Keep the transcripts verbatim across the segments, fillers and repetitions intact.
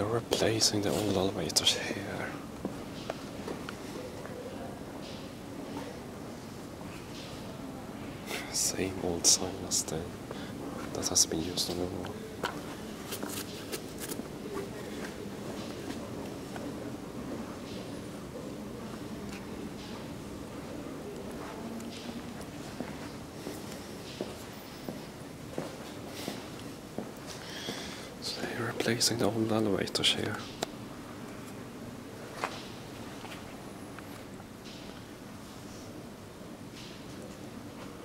they're replacing the old elevators here. Same old sign as the that has been used on the wall. Replacing the old elevators here.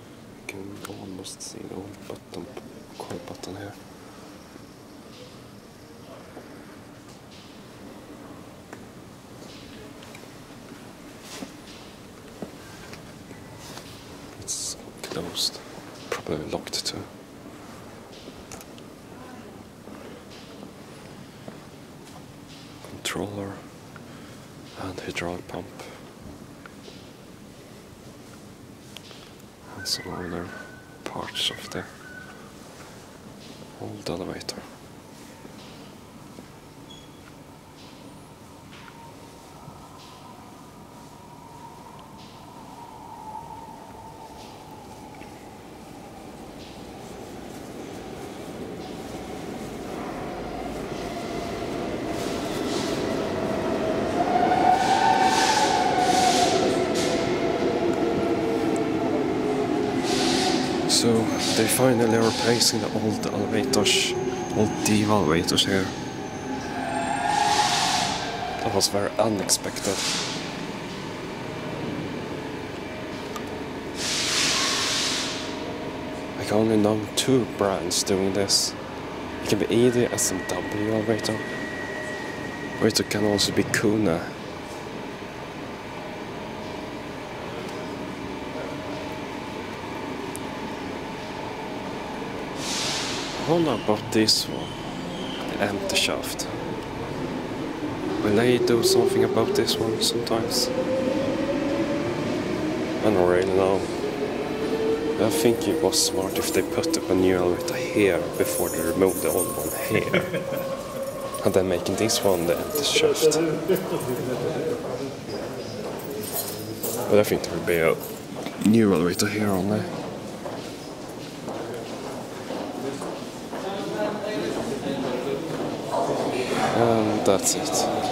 You can almost see the old button, call button here. It's closed, probably locked too. Controller and hydraulic pump and some other parts of the old elevator. So they finally are replacing the old elevators, old DEVE elevators here. That was very unexpected. I can only know two brands doing this. It can be either S M W elevator, or it can also be Kuna. I wonder about this one, the empty shaft. Will they do something about this one sometimes? I don't really know. I think it was smart if they put up a new elevator here before they removed the old one here. And then making this one the empty shaft. But I think there will be a new elevator here only. And that's it.